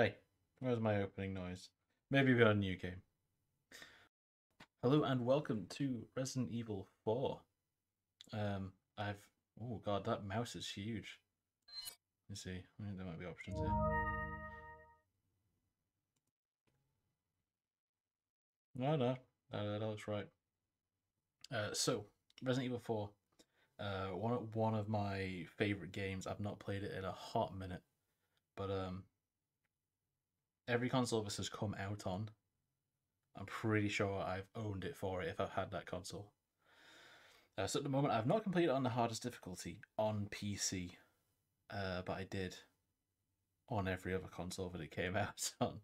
Hey, where's my opening noise? Maybe we got a new game. Hello and welcome to Resident Evil 4. Oh god, that mouse is huge. Let's see. There might be options here. No, that looks right. So, Resident Evil 4. One of my favourite games. I've not played it in a hot minute. But every console this has come out on, I'm pretty sure I've owned it for it if I've had that console. So at the moment, I've not completed it on the hardest difficulty on PC. But I did on every other console that it came out on.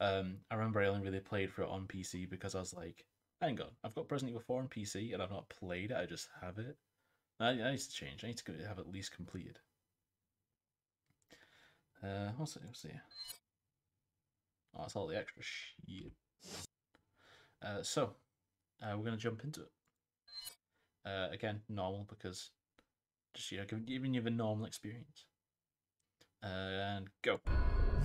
I remember I only really played for it on PC because I was like, hang on, I've got Resident Evil 4 on PC and I've not played it, I just have it. I need to change. I need to have at least completed. What's it here? Oh, that's all the extra shit. We're going to jump into it. Again, normal, because just, you know, giving you the normal experience. And go.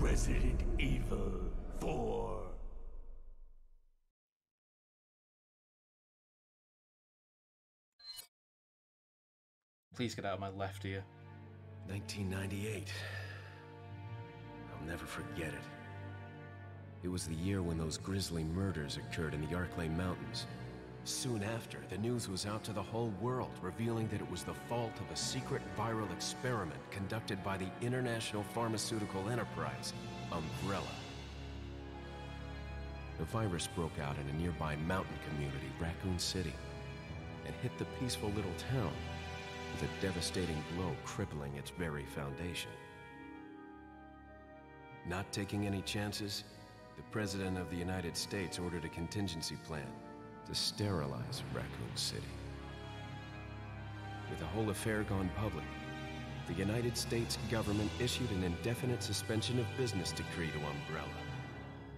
Resident Evil 4. Please get out of my left ear. 1998. I'll never forget it. It was the year when those grisly murders occurred in the Arklay Mountains. Soon after, the news was out to the whole world, revealing that it was the fault of a secret viral experiment conducted by the international pharmaceutical enterprise, Umbrella. The virus broke out in a nearby mountain community, Raccoon City, and hit the peaceful little town, with a devastating blow crippling its very foundation. Not taking any chances, the President of the United States ordered a contingency plan to sterilize Raccoon City. With the whole affair gone public, the United States government issued an indefinite suspension of business decree to Umbrella.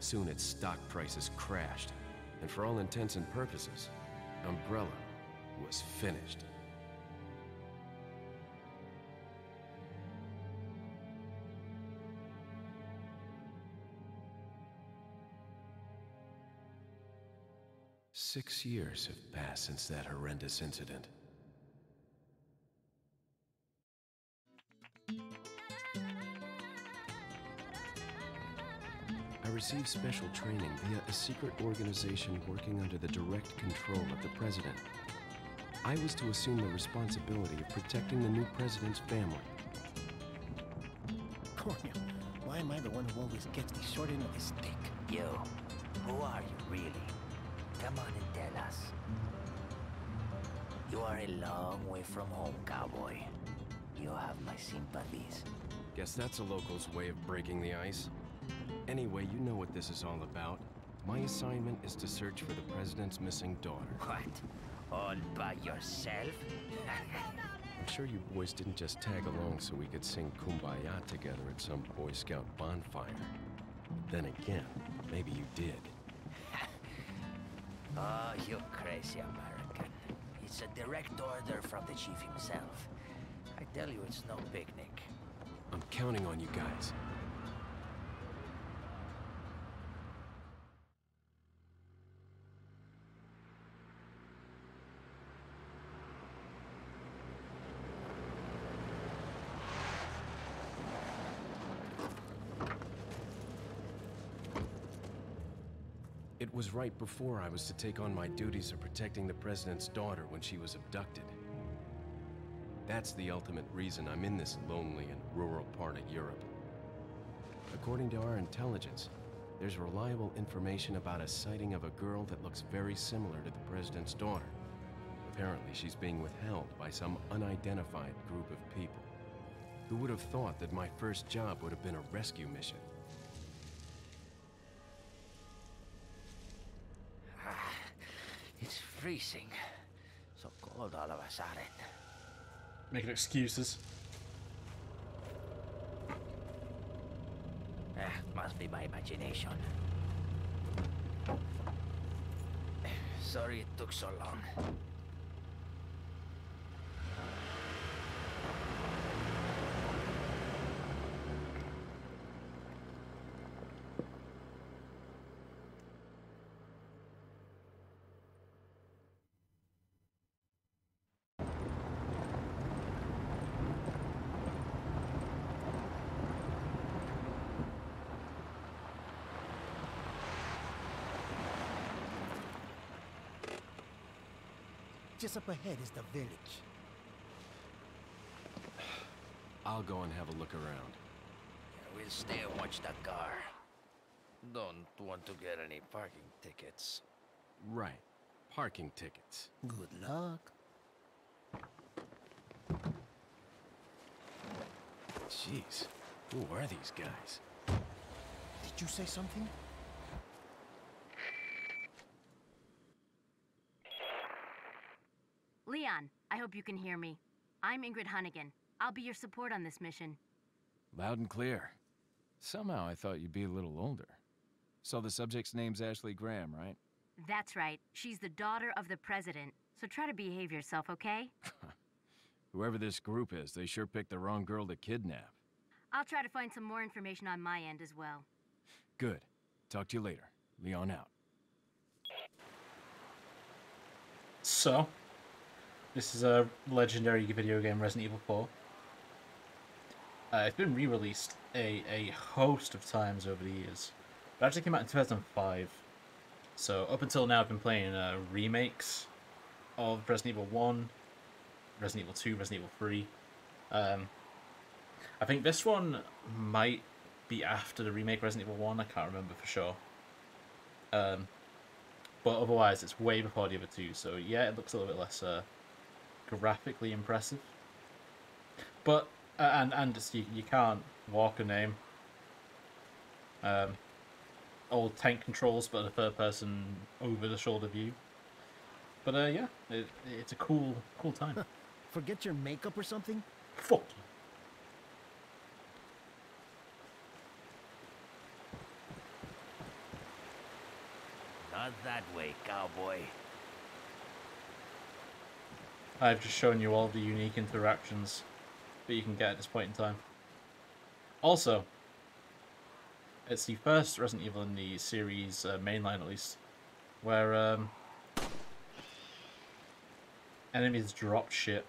Soon its stock prices crashed, and for all intents and purposes, Umbrella was finished. Six years have passed since that horrendous incident. I received special training via a secret organization working under the direct control of the president. I was to assume the responsibility of protecting the new president's family. Cornel, why am I the one who always gets the short end of the stick? You, who are you really? Come on and tell us. You are a long way from home, cowboy. You have my sympathies. Guess that's a local's way of breaking the ice. Anyway, you know what this is all about. My assignment is to search for the president's missing daughter. What? All by yourself? I'm sure you boys didn't just tag along so we could sing Kumbaya together at some Boy Scout bonfire. Then again, maybe you did. Oh, you crazy American. It's a direct order from the chief himself. I tell you, it's no picnic. I'm counting on you guys. It was right before I was to take on my duties of protecting the president's daughter when she was abducted. That's the ultimate reason I'm in this lonely and rural part of Europe. According to our intelligence, there's reliable information about a sighting of a girl that looks very similar to the president's daughter. Apparently, she's being withheld by some unidentified group of people. Who would have thought that my first job would have been a rescue mission? It's freezing. So cold all of a sudden. Making excuses. Must be my imagination. Sorry it took so long. Just up ahead is the village. I'll go and have a look around. Yeah, we'll stay and watch that car. Don't want to get any parking tickets. Right. Parking tickets. Good luck. Jeez. Who are these guys? Did you say something? Leon, I hope you can hear me. I'm Ingrid Hunnigan. I'll be your support on this mission. Loud and clear. Somehow I thought you'd be a little older. So the subject's name's Ashley Graham, right? That's right. She's the daughter of the president. So try to behave yourself, okay? Whoever this group is, they sure picked the wrong girl to kidnap. I'll try to find some more information on my end as well. Good. Talk to you later. Leon out. So, this is a legendary video game, Resident Evil 4. It's been re-released a host of times over the years. It actually came out in 2005. So up until now I've been playing remakes of Resident Evil 1, Resident Evil 2, Resident Evil 3. I think this one might be after the remake Resident Evil 1, I can't remember for sure. But otherwise it's way before the other two, so yeah, it looks a little bit less graphically impressive. But, and it's, you can't walk or name. Old tank controls, but a third person over the shoulder view. But yeah, it's a cool time. Forget your makeup or something? Fuck you. Not that way, cowboy. I've just shown you all the unique interactions that you can get at this point in time. Also, it's the first Resident Evil in the series, mainline at least, where enemies drop shit.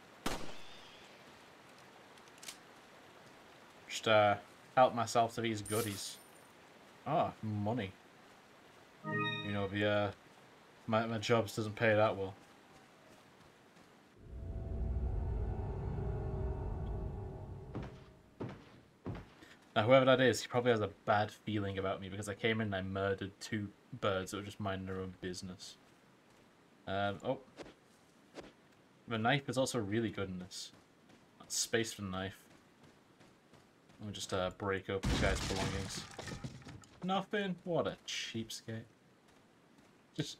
Just help myself to these goodies. Ah, money. You know, the my jobs doesn't pay that well. Now, whoever that is, he probably has a bad feeling about me because I came in and I murdered two birds that were just minding their own business. Oh. The knife is also really good in this. That's space for the knife. Let me just break open this guy's belongings. Nothing. What a cheapskate. Just...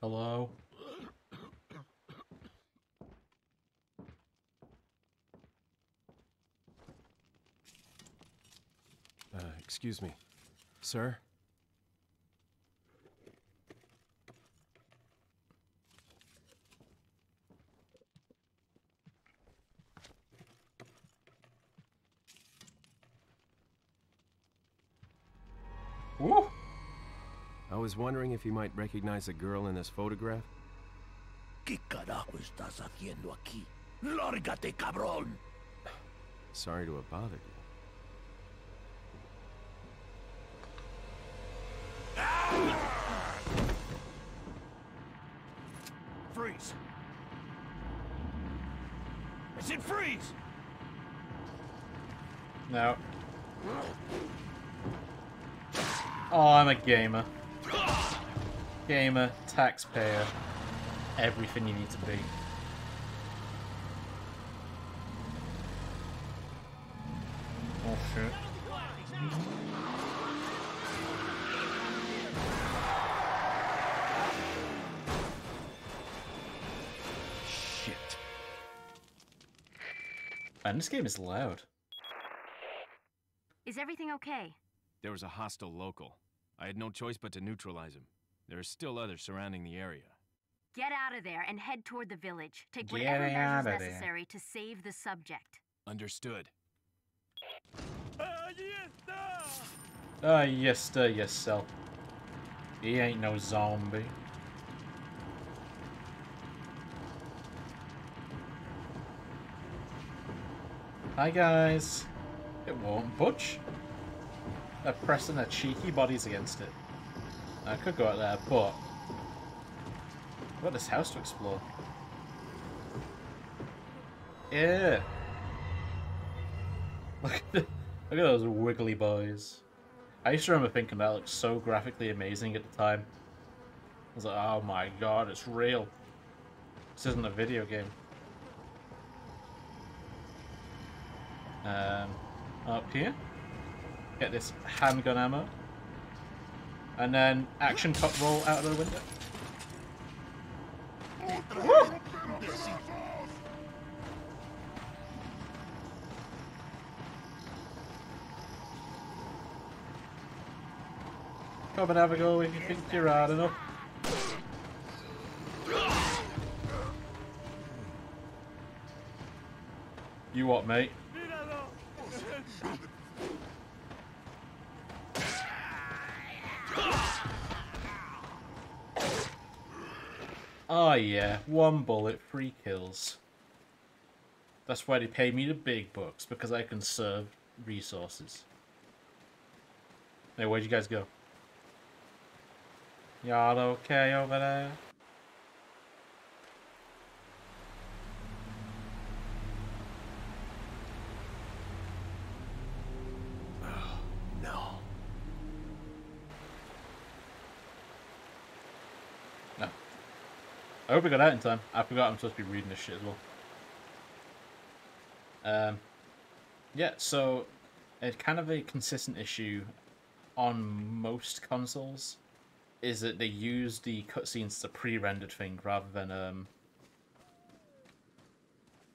Hello? Excuse me, sir? Woo! I was wondering if you might recognize a girl in this photograph. ¿Qué carajo estás haciendo aquí? ¡Lárgate, cabrón! Sorry to have bothered you. Freeze! I said freeze! No. Oh, I'm a gamer. Gamer, taxpayer, everything you need to be. Oh shit. Shit. And this game is loud. Is everything okay? There was a hostile local. I had no choice but to neutralize him. There are still others surrounding the area. Get out of there and head toward the village. Take whatever measures necessary to save the subject. Understood. Yes, sir, yes, sir. He ain't no zombie. Hi, guys. It won't budge. They're pressing their cheeky bodies against it. I could go out there, but I've got this house to explore. Yeah. Look at those wiggly boys. I used to remember thinking that looked so graphically amazing at the time. I was like, oh my god, it's real. This isn't a video game. Up here. Get this handgun ammo. And then action cop roll out of the window. Woo! Come and have a go if you think you're hard enough. You what, mate? Oh yeah, one bullet, 3 kills. That's why they pay me the big bucks, because I can serve resources. Hey, where'd you guys go? Y'all okay over there? Oh, no. No. I hope I got out in time. I forgot I'm supposed to be reading this shit as well. Yeah, so it's kind of a consistent issue on most consoles. Is that they use the cutscenes as a pre-rendered thing rather than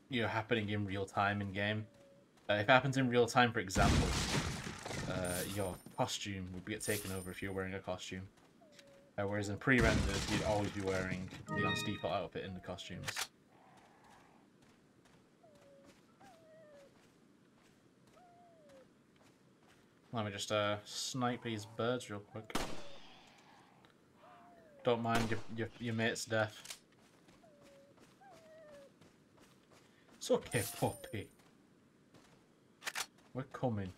you know, happening in real time in game. If it happens in real time, for example, your costume would get taken over if you're wearing a costume. Whereas in pre-rendered, you'd always be wearing Leon's default outfit in the costumes. Let me just snipe these birds real quick. Don't mind your mate's death. It's okay, puppy. We're coming.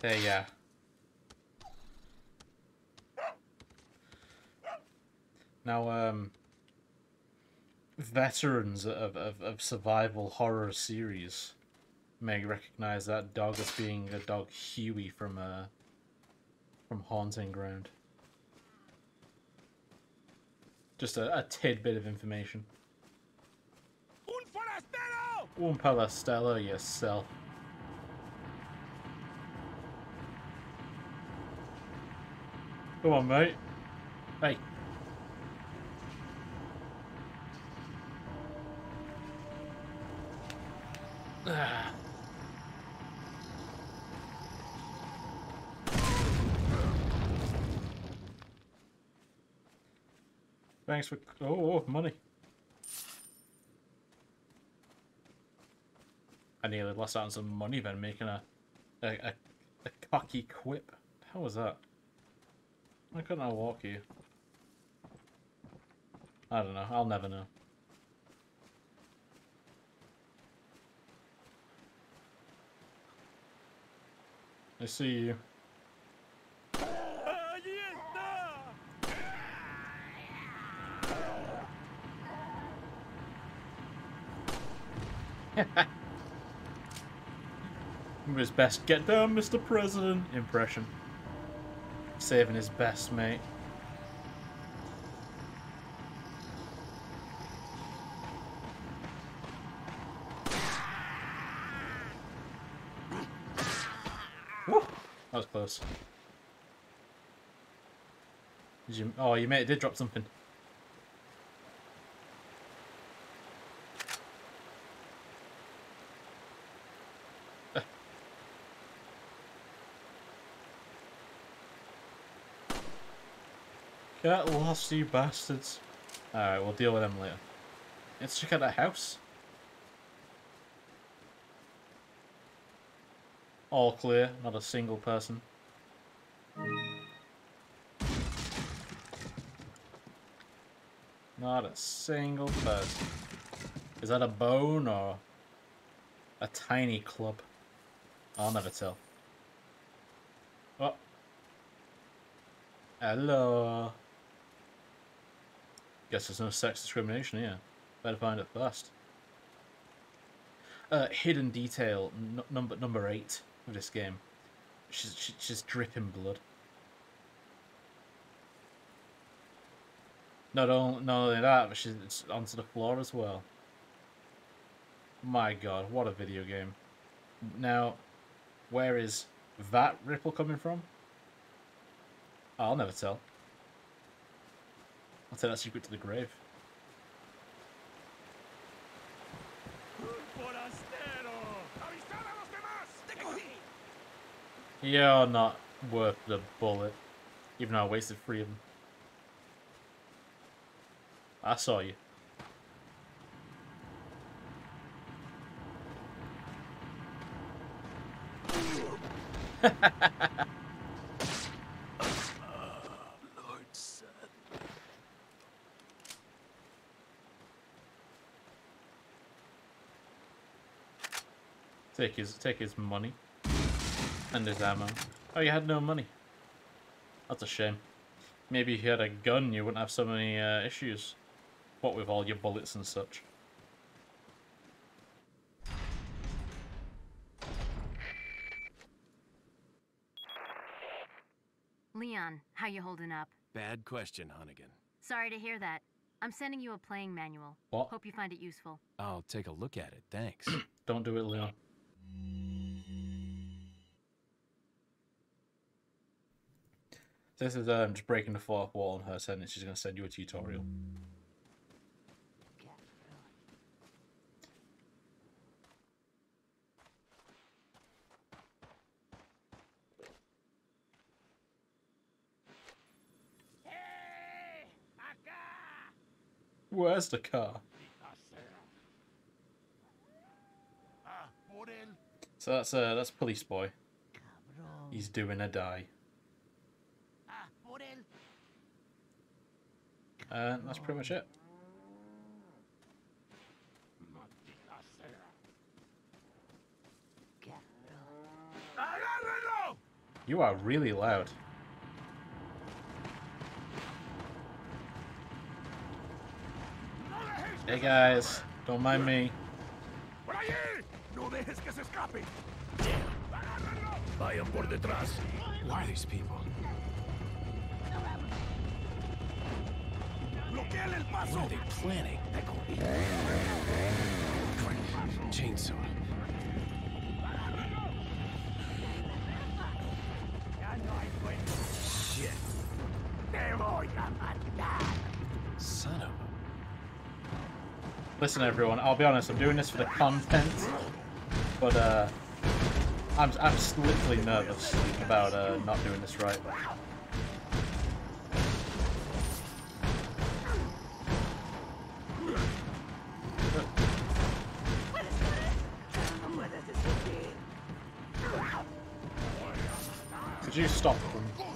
There you are. Now, veterans of survival horror series may recognize that dog as being a dog Huey from Haunting Ground. Just a tidbit of information. Un Palastelo yourself. Come on, mate. Hey. Thanks for... Oh, money. I nearly lost out on some money then, making a cocky quip. How was that? Why couldn't I walk here? I don't know. I'll never know. I see you. His best get down, Mr. President impression. Saving his best, mate. Woo! That was close. Did you? Oh, your mate did drop something. Get lost, you bastards. Alright, we'll deal with them later. Let's check out that house. All clear, not a single person. Not a single person. Is that a bone or a tiny club? I'll never tell. Oh. Hello. Guess there's no sex discrimination here. Better find it first. Hidden detail number 8 of this game. She's dripping blood. Not only that, but she's onto the floor as well. My God, what a video game! Now, where is that ripple coming from? I'll never tell. I'll tell that secret to the grave. You're not worth the bullet, even though I wasted 3 of them. I saw you. Lord said. Take his money. And his ammo. Oh, you had no money. That's a shame. Maybe if you had a gun, you wouldn't have so many issues. What with all your bullets and such. Leon, how you holding up? Bad question, Hunnigan. Sorry to hear that. I'm sending you a playing manual. What? Hope you find it useful. I'll take a look at it, thanks. Don't do it, Leon. This is just breaking the fourth wall on her sentence. She's going to send you a tutorial. Hey, where's the car? So that's police boy. He's doing a die. And that's pretty much it. You are really loud. Hey guys, don't mind me. Who are these people? What are they planning? Chainsaw. Shit. Son of. Listen, everyone. I'll be honest. I'm doing this for the content, but I'm literally nervous about not doing this right. You stop them.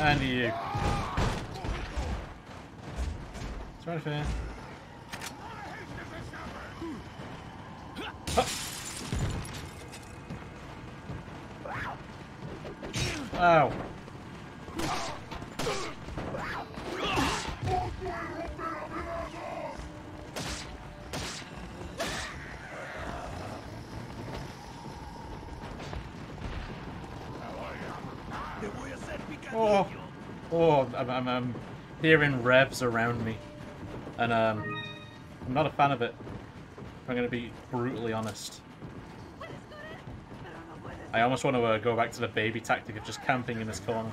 And you. Is there anything here? Ow. I'm hearing revs around me, and I'm not a fan of it. I'm going to be brutally honest. I almost want to go back to the baby tactic of just camping in this corner.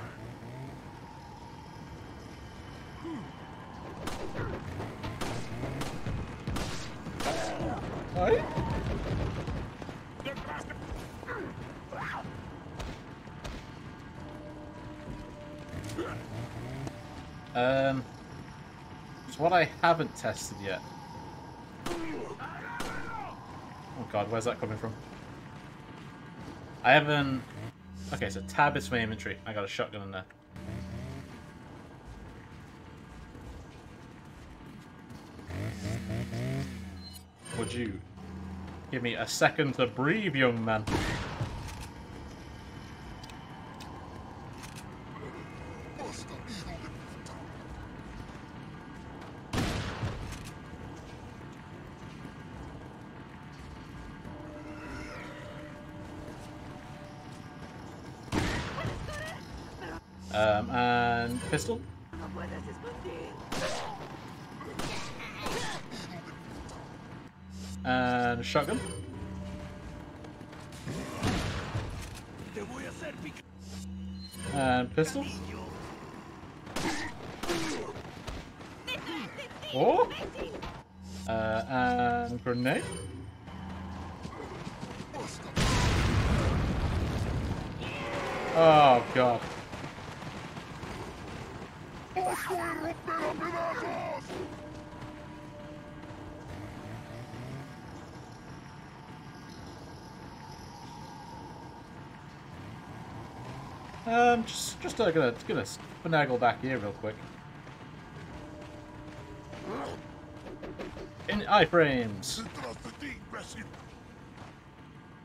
Haven't tested yet. Oh God, where's that coming from? I haven't. Okay, so tab is my inventory. I got a shotgun in there. would you? Give me a second to breathe, young man. And pistol. And shotgun. And pistol. Oh! And grenade. Oh, God. Just gonna finagle back here real quick. In iframes.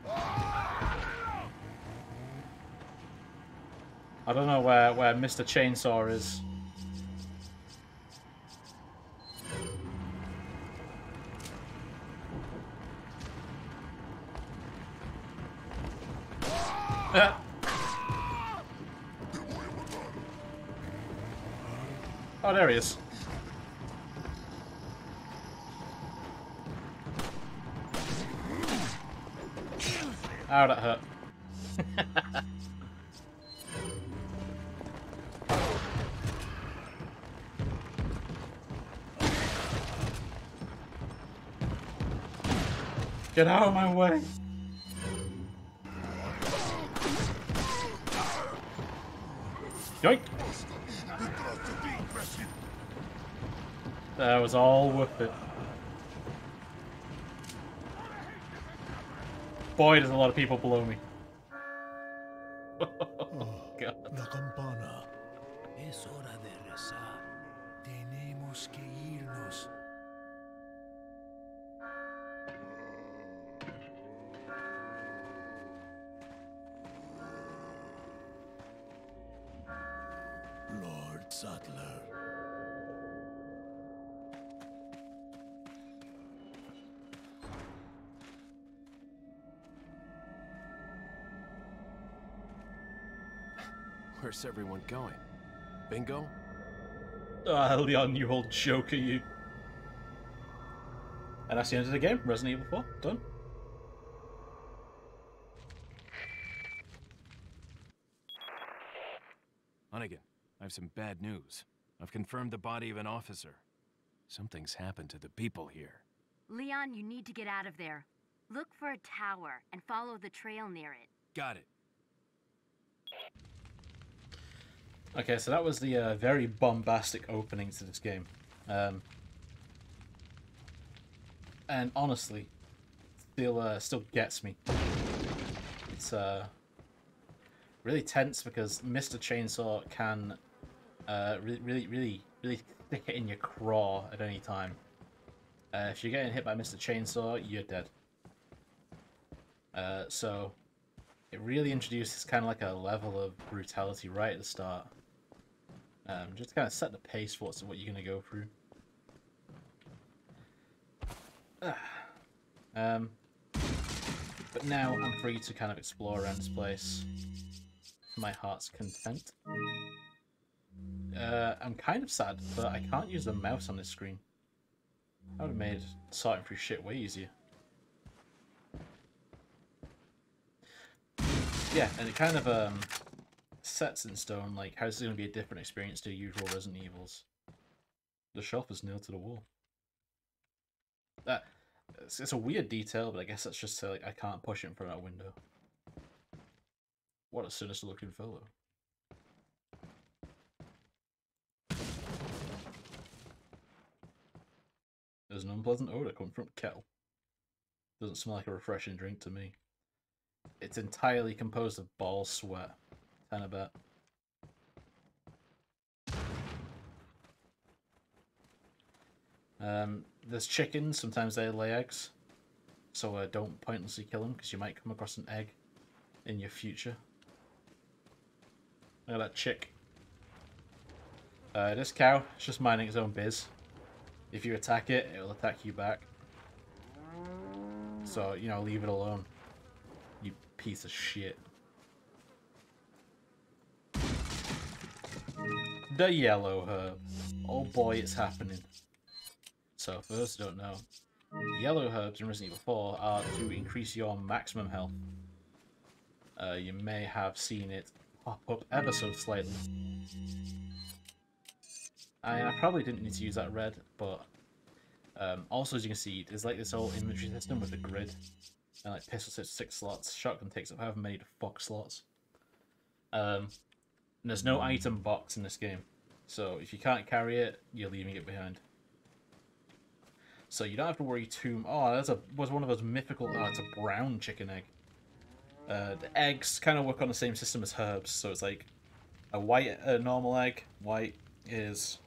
I don't know where Mr. Chainsaw is. Oh, there he is. Ow, that hurt. Get out of my way. Yoink. That was all worth it. Boy, does a lot of people below me. Oh, God. La campana. Es hora de rezar. Tenemos que irnos. Lord Sattler. Where's everyone going? Bingo? Ah, Leon, you old joker, you. And that's the end of the game. Resident Evil 4, done. Hunnigan, I have some bad news. I've confirmed the body of an officer. Something's happened to the people here. Leon, you need to get out of there. Look for a tower and follow the trail near it. Got it. Okay, so that was the very bombastic opening to this game. And honestly, still gets me. It's really tense because Mr. Chainsaw can really stick it in your craw at any time. If you're getting hit by Mr. Chainsaw, you're dead. So it really introduces kind of like a level of brutality right at the start. Just to kind of set the pace for what you're going to go through. But now I'm free to kind of explore around this place to my heart's content. I'm kind of sad that I can't use the mouse on this screen. That would have made sorting through shit way easier. Yeah, and it kind of sets in stone, like, how this is going to be a different experience to usual Resident Evils. The shelf is nailed to the wall. It's a weird detail, but I guess that's just so, like, I can't push it in front of that window. What a sinister looking fellow. There's an unpleasant odour coming from the kettle. Doesn't smell like a refreshing drink to me. It's entirely composed of ball sweat. 10 about. There's chickens. Sometimes they lay eggs. so don't pointlessly kill him, because you might come across an egg in your future. Look at that chick. This cow, it's just minding its own biz. If you attack it, it will attack you back. So, you know, leave it alone, you piece of shit. The yellow herb. Oh boy, it's happening. So, for those who don't know, yellow herbs in Resident Evil 4 are to increase your maximum health. You may have seen it pop up ever so slightly. I probably didn't need to use that red, but also, as you can see, there's like this whole inventory system with the grid, and like pistol takes 6 slots, shotgun takes up however many the fuck slots. And there's no item box in this game, so if you can't carry it, you're leaving it behind. So you don't have to worry too. Oh, that was one of those mythical. Oh, it's a brown chicken egg. The eggs kind of work on the same system as herbs, so it's like a white, a normal egg. White is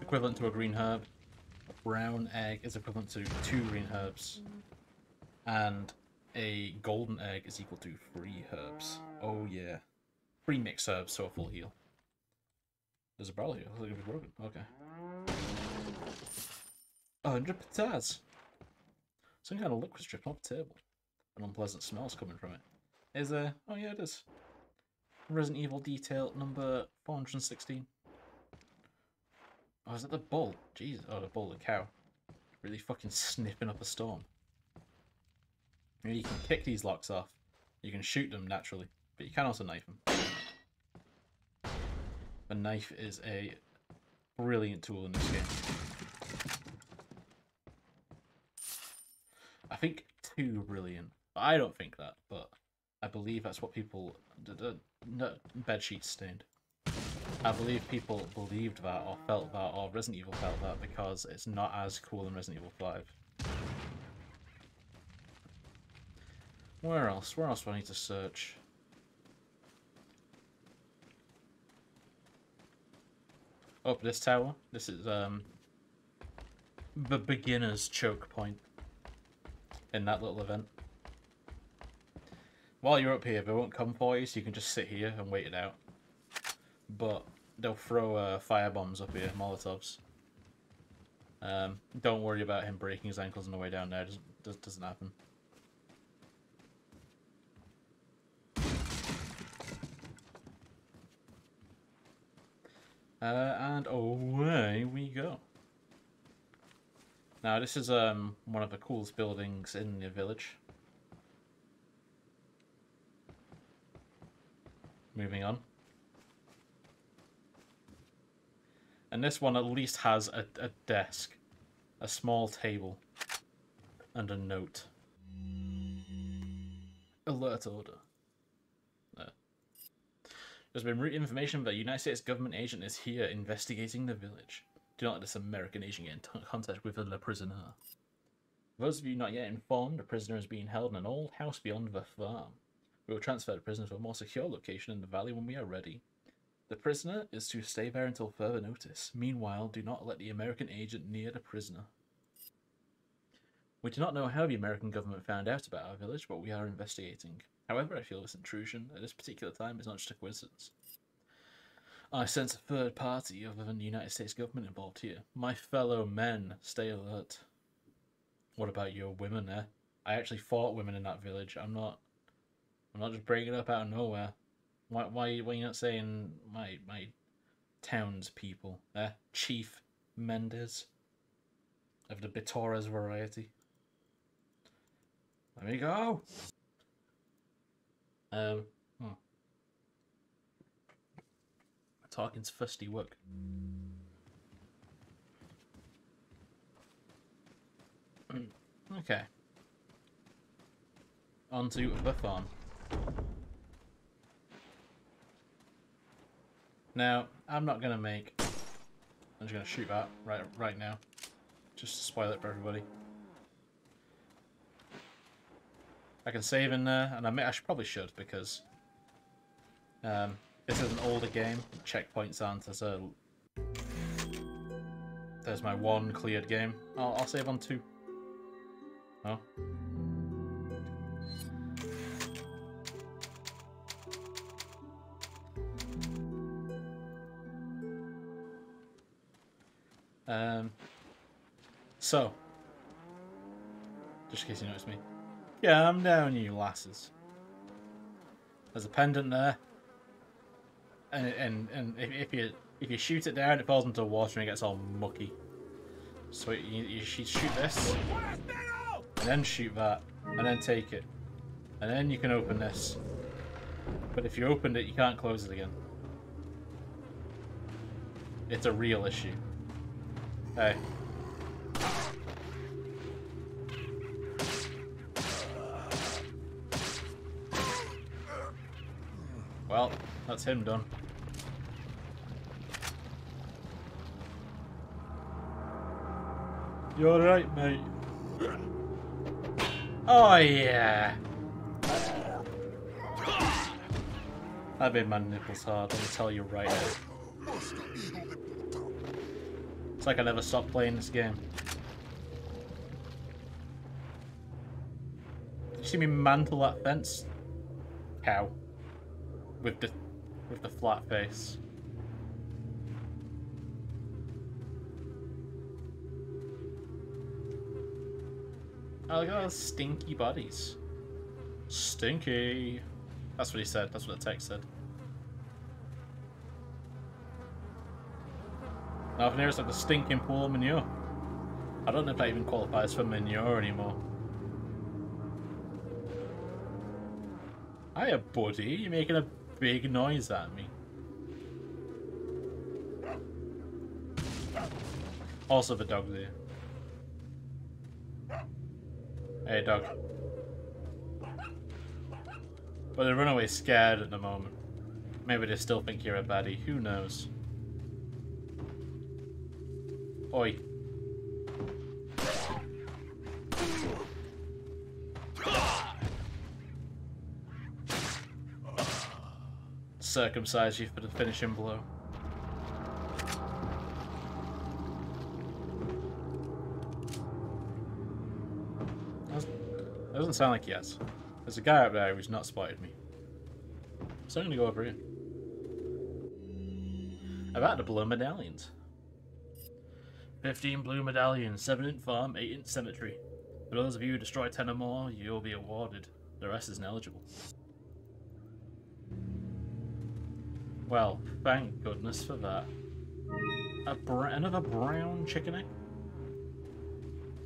equivalent to a green herb. A brown egg is equivalent to 2 green herbs, and a golden egg is equal to 3 herbs. Oh yeah, 3 mixed herbs, so a full heal. There's a barrel here. Looks like it was broken. Okay. 100 pizzazz! Some kind of liquid stripped off the table. An unpleasant smell's coming from it. Is there? Oh yeah, it is. Resident Evil detail number 416. Oh, is that the bull? Jeez, oh, the bull, the cow. Really fucking sniffing up a storm. Maybe you can kick these locks off. You can shoot them naturally, but you can also knife them. The knife is a brilliant tool in this game. I think too brilliant. I don't think that, but I believe that's what people... No, bed sheets stained. I believe people believed that or felt that, or Resident Evil felt that, because it's not as cool in Resident Evil 5. Where else? Where else do I need to search? Up this tower. This is the beginner's choke point in that little event. While you're up here, they won't come for you, so you can just sit here and wait it out. But they'll throw firebombs up here, Molotovs. Don't worry about him breaking his ankles on the way down there. Doesn't happen. And away we go. Now this is one of the coolest buildings in the village. Moving on. And this one at least has a desk, a small table, and a note. Alert order. There's been information that a United States government agent is here investigating the village. Do not let this American agent get in contact with the prisoner. For those of you not yet informed, the prisoner is being held in an old house beyond the farm. We will transfer the prisoner to a more secure location in the valley when we are ready. The prisoner is to stay there until further notice. Meanwhile, do not let the American agent near the prisoner. We do not know how the American government found out about our village, but we are investigating. However, I feel this intrusion at this particular time is not just a coincidence. I sense a third party other than the United States government involved here. My fellow men, stay alert. What about your women, eh? I actually fought women in that village. I'm not just bringing it up out of nowhere. Why are you not saying my townspeople, eh? Chief Mendez of the Bittores variety. Let me go. Talking's fusty work. Okay. Onto the farm. Now, I'm not gonna make. I'm just gonna shoot that right now, just to spoil it for everybody. I can save in there, and I probably should, because this is an older game. Checkpoints aren't as a... There's my one cleared game. I'll save on 2. Oh. So, just in case you notice me. Yeah, I'm down, you lasses. There's a pendant there, and if you shoot it down, it falls into water and it gets all mucky. So you shoot this, and then shoot that, and then take it, and then you can open this. But if you opened it, you can't close it again. It's a real issue. Hey. Well, that's him done. You alright, mate? Oh, yeah! That made my nipples hard, I'll tell you right now. It's like I never stopped playing this game. Did you see me mantle that fence? Cow. With the flat face. Oh, look at all those stinky bodies. Stinky. That's what he said. That's what the text said. Now from here it's like the stinking pool of manure. I don't know if that even qualifies for manure anymore. Hiya, buddy. You're making a big noise at me. Also, the dog's here. Hey, dog. But the runaway's scared at the moment. Maybe they still think you're a baddie. Who knows? Oi. Circumcise you for the finishing blow. That doesn't sound like he has. There's a guy up there who's not spotted me. So I'm gonna go over here. About the blue medallions. 15 blue medallions, 7-inch farm, 8-inch cemetery. For those of you who destroy 10 or more, you'll be awarded. The rest is ineligible. Well, thank goodness for that. Another brown chicken egg?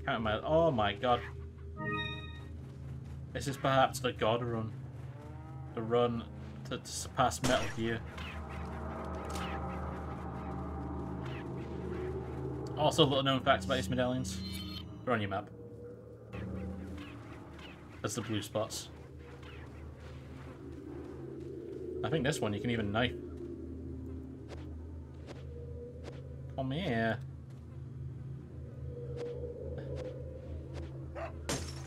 Can't imagine. Oh my god. This is perhaps the god run. The run to surpass Metal Gear. Also, little known facts about these medallions. They're on your map. That's the blue spots. I think this one you can even knife. Come here.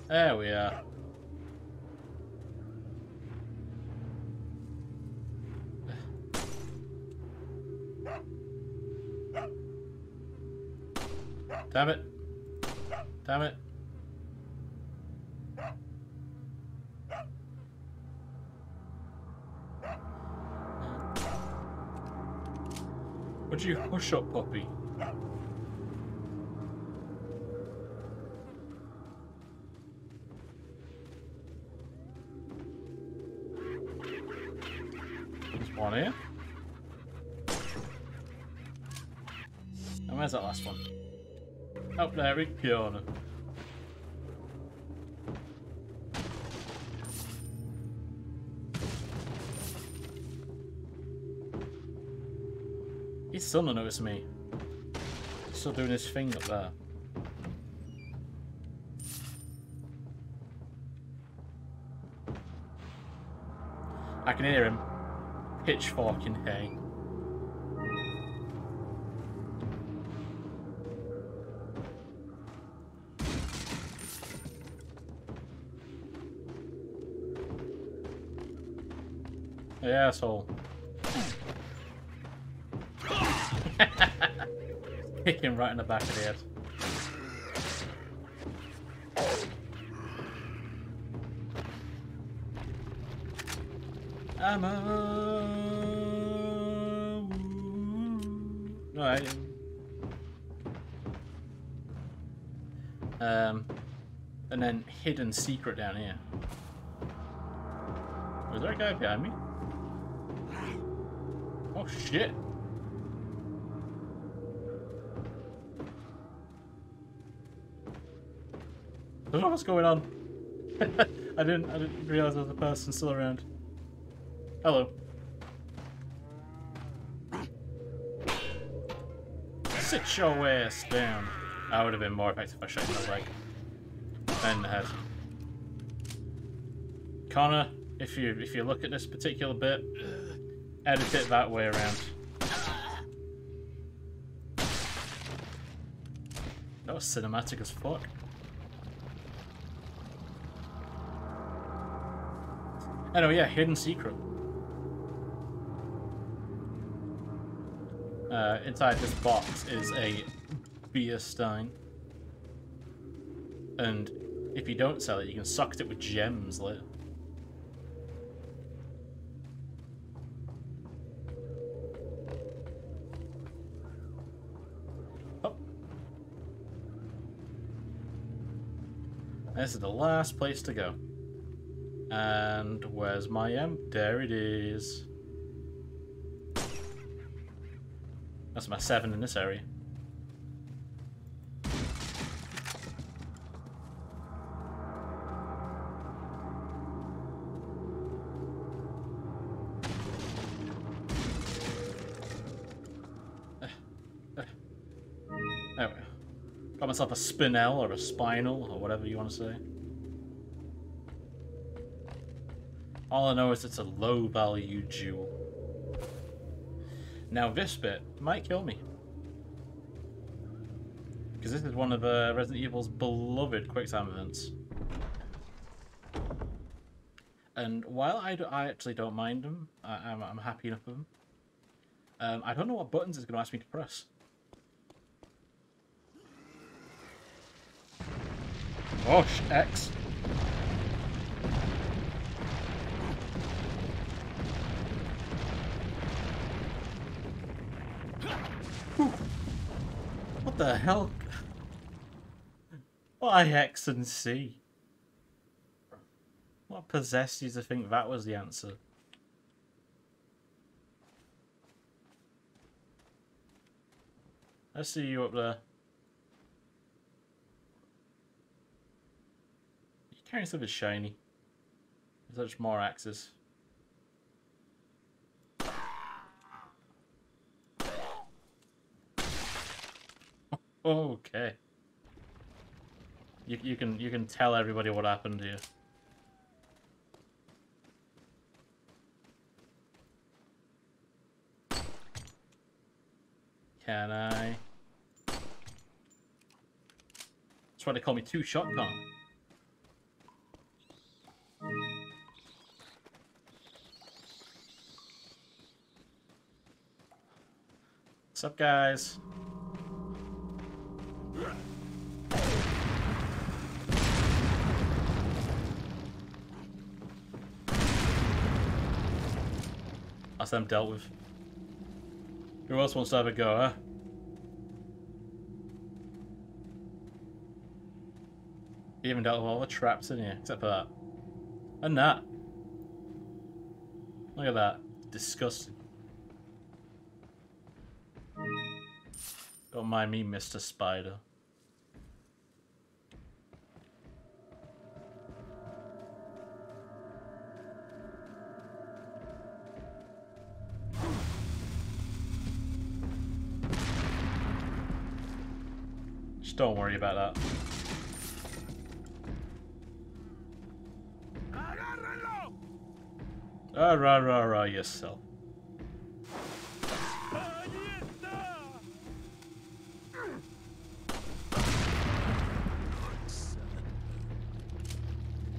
There we are. Damn it. Damn it. Would you hush up, puppy? There's one here. And where's that last one? Up there in corner. He's still not noticing me. He's still doing his thing up there. I can hear him pitchforking hay. Hey, asshole. Kick him right in the back of the head. Ammo. Alright. And then hidden secret down here. Was there a guy behind me? Oh shit. I don't know what's going on. I didn't realise there was a person still around. Hello. Sit your ass down. I would have been more effective if I shot him in the leg. Then the head. Connor, if you look at this particular bit, edit it that way around. That was cinematic as fuck. Anyway, yeah, hidden secret. Inside this box is a beer stein. And if you don't sell it, you can socket it with gems later. Oh. This is the last place to go. And where's my M? There it is. That's my 7 in this area. There we go. Got myself a spinel or a spinal or whatever you want to say. All I know is it's a low-value jewel. Now this bit might kill me. Because this is one of Resident Evil's beloved quick-time events. And while I actually don't mind them, I'm happy enough with them. I don't know what buttons it's going to ask me to press. Oh, X. What the hell? Why X and C? What possessed you to think that was the answer? I see you up there. Are you carrying something shiny? There's much more axes. Okay. You can tell everybody what happened here. Can I? That's why they call me Two Shotgun. What's up, guys? That's them dealt with. Who else wants to have a go, huh? They even dealt with all the traps in here, except for that. And that. Look at that. Disgusting. Don't mind me, Mr. Spider. Don't worry about that. Ah, rah, rah, rah, yourself.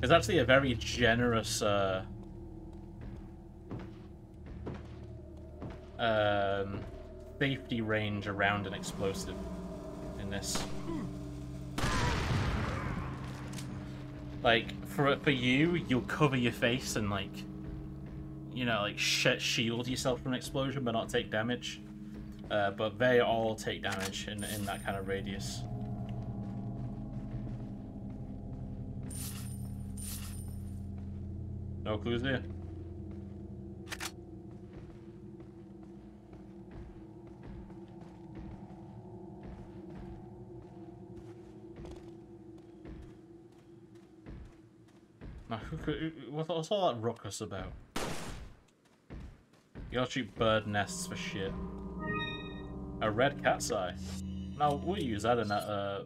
It's actually a very generous safety range around an explosive in this. Like, for you, you'll cover your face and, like, you know, like shield yourself from an explosion but not take damage. But they all take damage in that kind of radius. No clues there. Now, what's all that ruckus about? You gotta shoot bird nests for shit. A red cat's eye. Now, we'll use that in that,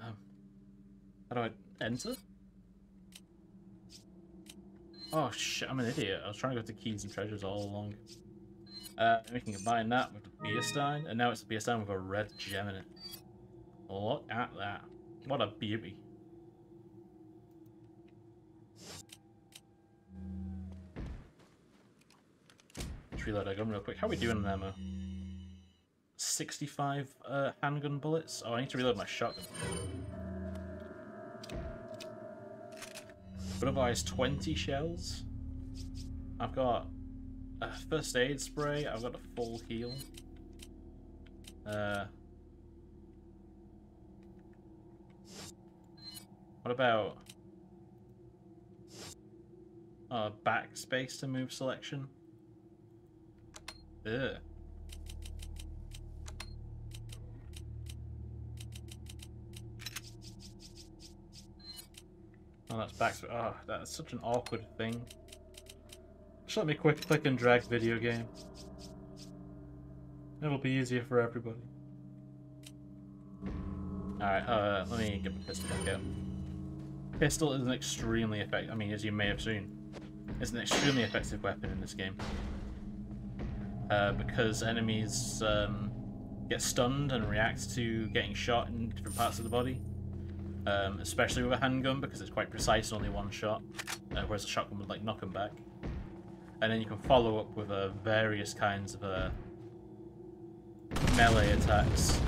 how do I enter? Oh shit, I'm an idiot. I was trying to go to keys and treasures all along. We can combine that with the beer stein, and now it's a beer stein with a red gem in it. Look at that. What a beauty. Let's reload our gun real quick. How are we doing on ammo? 65 handgun bullets? Oh, I need to reload my shotgun. But otherwise, 20 shells. I've got a first aid spray. I've got a full heal. What about backspace to move selection? Ugh. Oh, that's backspace. Oh, that's such an awkward thing. Just let me quick click and drag video game. It'll be easier for everybody. Alright, let me get my pistol back out. Pistol is an extremely effective, I mean, as you may have seen, it's an extremely effective weapon in this game. Because enemies get stunned and react to getting shot in different parts of the body. Especially with a handgun, because it's quite precise, only one shot, whereas a shotgun would like knock them back. And then you can follow up with various kinds of melee attacks.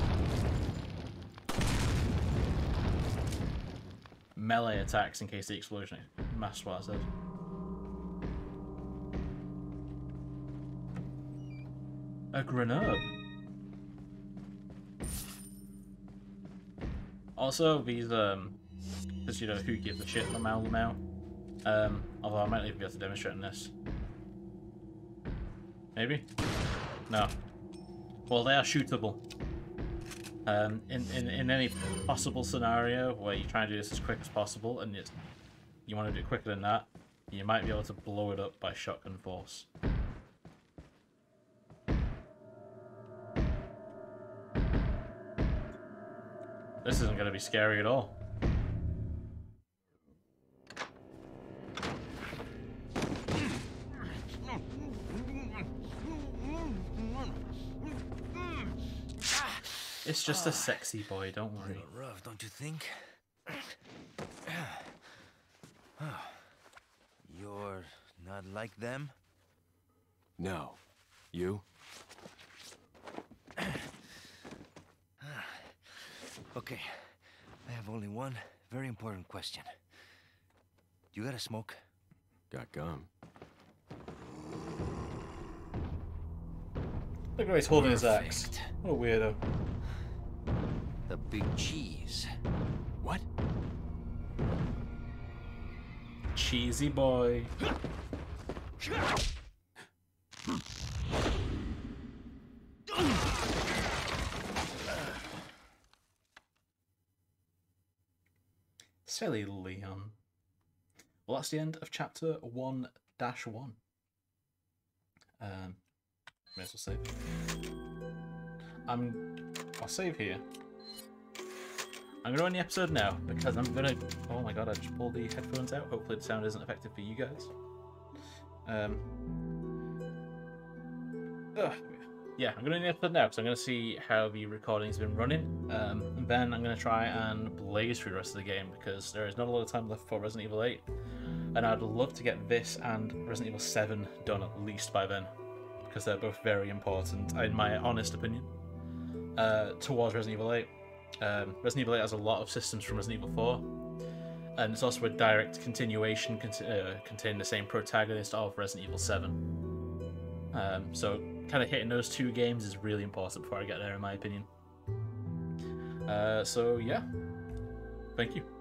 Melee attacks in case the explosion masked what I said. A grenade. Also, these, because you know who gives a shit, Lamau. Although I might not even be able to demonstrate on this. Maybe? No. Well, they are shootable. In any possible scenario where you try and do this as quick as possible, and it's, you want to do it quicker than that, you might be able to blow it up by shotgun force. This isn't going to be scary at all. It's just a sexy boy, don't worry. A little rough, don't you think? You're not like them? No. You? Okay, I have only one very important question. You got a smoke? Got gum. Look how he's holding his axe. What a weirdo. The big cheese. What? Cheesy boy. Silly Leon. Well, that's the end of chapter 1-1. May as well save. I'll save here. I'm going to end the episode now, because I'm going to... Oh my god, I just pulled the headphones out. Hopefully the sound isn't effective for you guys. Yeah, I'm going to end the episode now, because I'm going to see how the recording's been running. And then I'm going to try and blaze through the rest of the game, because there is not a lot of time left for Resident Evil 8. And I'd love to get this and Resident Evil 7 done at least by then, because they're both very important, in my honest opinion, towards Resident Evil 8. Resident Evil 8 has a lot of systems from Resident Evil 4. and it's also a direct continuation, containing the same protagonist of Resident Evil 7. So kind of hitting those two games is really important before I get there, in my opinion. So yeah, thank you.